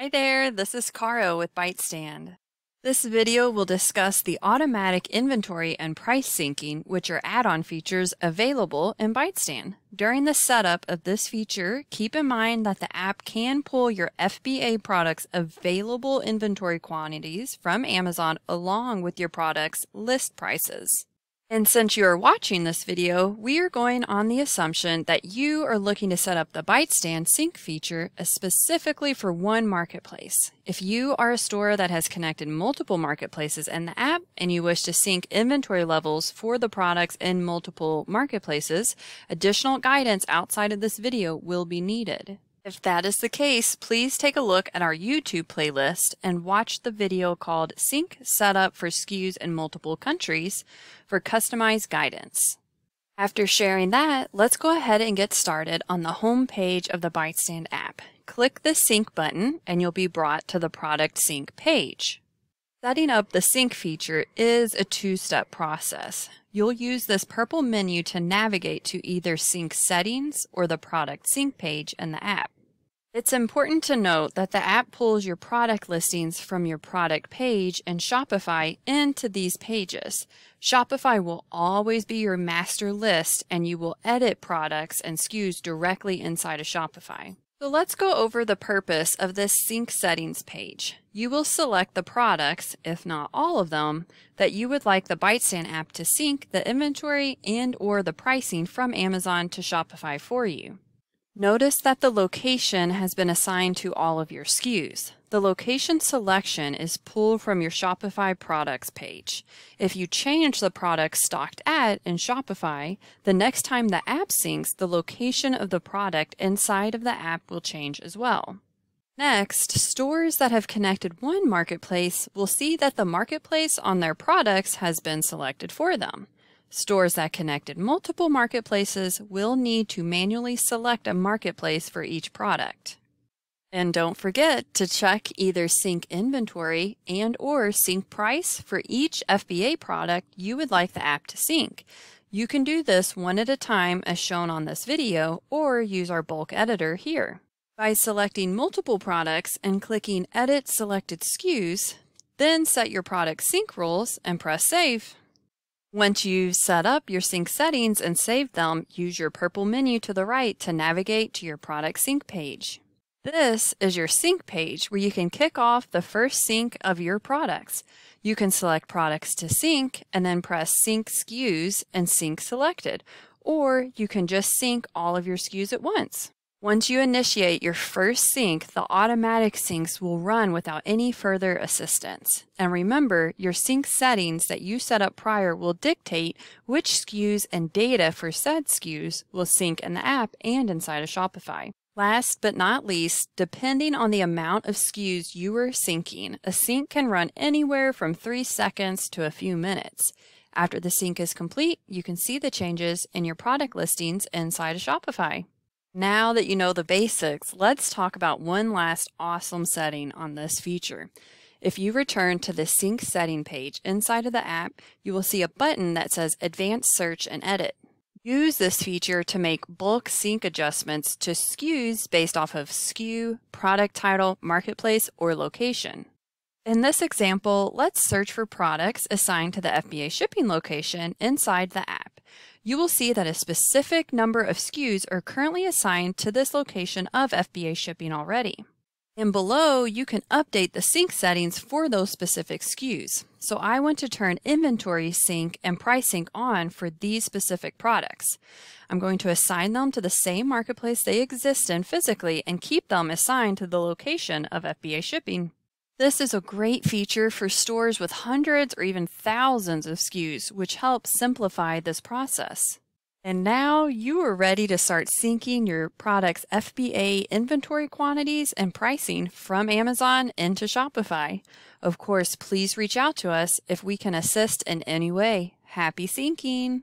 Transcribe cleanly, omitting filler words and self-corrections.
Hi there, this is Caro with ByteStand. This video will discuss the automatic inventory and price syncing, which are add-on features available in ByteStand. During the setup of this feature, keep in mind that the app can pull your FBA products' available inventory quantities from Amazon along with your products' list prices. And since you are watching this video, we are going on the assumption that you are looking to set up the ByteStand sync feature specifically for one marketplace. If you are a store that has connected multiple marketplaces in the app and you wish to sync inventory levels for the products in multiple marketplaces, additional guidance outside of this video will be needed. If that is the case, please take a look at our YouTube playlist and watch the video called Sync Setup for SKUs in Multiple Countries for customized guidance. After sharing that, let's go ahead and get started on the home page of the ByteStand app. Click the Sync button and you'll be brought to the Product Sync page. Setting up the sync feature is a two-step process. You'll use this purple menu to navigate to either Sync Settings or the Product Sync page in the app. It's important to note that the app pulls your product listings from your product page and Shopify into these pages. Shopify will always be your master list, and you will edit products and SKUs directly inside of Shopify. So let's go over the purpose of this Sync Settings page. You will select the products, if not all of them, that you would like the ByteStand app to sync the inventory and/or the pricing from Amazon to Shopify for you. Notice that the location has been assigned to all of your SKUs. The location selection is pulled from your Shopify products page. If you change the product stocked at in Shopify, the next time the app syncs, the location of the product inside of the app will change as well. Next, stores that have connected one marketplace will see that the marketplace on their products has been selected for them. Stores that connected multiple marketplaces will need to manually select a marketplace for each product. And don't forget to check either sync inventory and/or sync price for each FBA product you would like the app to sync. You can do this one at a time as shown on this video, or use our bulk editor here. By selecting multiple products and clicking Edit Selected SKUs, then set your product sync rules and press Save. Once you've set up your sync settings and saved them, use your purple menu to the right to navigate to your product sync page. This is your sync page where you can kick off the first sync of your products. You can select products to sync and then press Sync SKUs and Sync Selected, or you can just sync all of your SKUs at once. Once you initiate your first sync, the automatic syncs will run without any further assistance. And remember, your sync settings that you set up prior will dictate which SKUs and data for said SKUs will sync in the app and inside of Shopify. Last but not least, depending on the amount of SKUs you are syncing, a sync can run anywhere from 3 seconds to a few minutes. After the sync is complete, you can see the changes in your product listings inside of Shopify. Now that you know the basics, let's talk about one last awesome setting on this feature. If you return to the Sync Setting page inside of the app, you will see a button that says Advanced Search and Edit. Use this feature to make bulk sync adjustments to SKUs based off of SKU, product title, marketplace, or location. In this example, let's search for products assigned to the FBA shipping location inside the app. You will see that a specific number of SKUs are currently assigned to this location of FBA shipping already. And below, you can update the sync settings for those specific SKUs. So I want to turn inventory sync and price sync on for these specific products. I'm going to assign them to the same marketplace they exist in physically and keep them assigned to the location of FBA shipping. This is a great feature for stores with hundreds or even thousands of SKUs, which helps simplify this process. And now you are ready to start syncing your product's FBA inventory quantities and pricing from Amazon into Shopify. Of course, please reach out to us if we can assist in any way. Happy syncing!